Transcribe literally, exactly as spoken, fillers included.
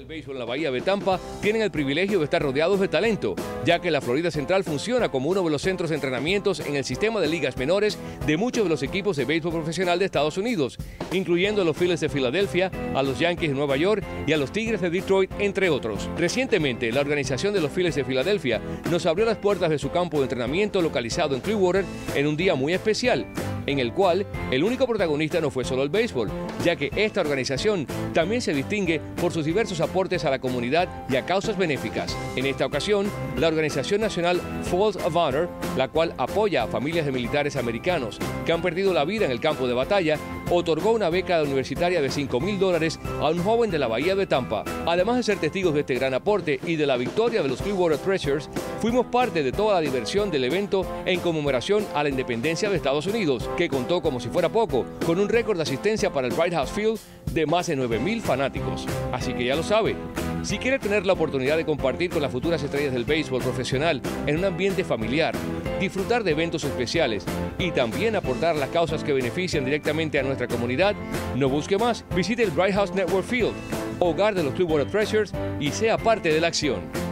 El béisbol en la Bahía de Tampa tienen el privilegio de estar rodeados de talento, ya que la Florida Central funciona como uno de los centros de entrenamientos en el sistema de ligas menores de muchos de los equipos de béisbol profesional de Estados Unidos, incluyendo a los Phillies de Filadelfia, a los Yankees de Nueva York y a los Tigres de Detroit, entre otros. Recientemente, la organización de los Phillies de Filadelfia nos abrió las puertas de su campo de entrenamiento localizado en Clearwater en un día muy especial, en el cual el único protagonista no fue solo el béisbol, ya que esta organización también se distingue por sus diversos aportes a la comunidad y a causas benéficas. En esta ocasión, la organización nacional Falls of Honor, la cual apoya a familias de militares americanos que han perdido la vida en el campo de batalla, otorgó una beca universitaria de cinco mil dólares a un joven de la Bahía de Tampa. Además de ser testigos de este gran aporte y de la victoria de los Clearwater Treasures, fuimos parte de toda la diversión del evento en conmemoración a la independencia de Estados Unidos, que contó, como si fuera poco, con un récord de asistencia para el Bright House Field de más de nueve mil fanáticos. Así que ya lo sabe, si quiere tener la oportunidad de compartir con las futuras estrellas del béisbol profesional en un ambiente familiar, disfrutar de eventos especiales y también aportar las causas que benefician directamente a nuestra comunidad, no busque más. Visite el Bright House Network Field, hogar de los Two World Treasures, y sea parte de la acción.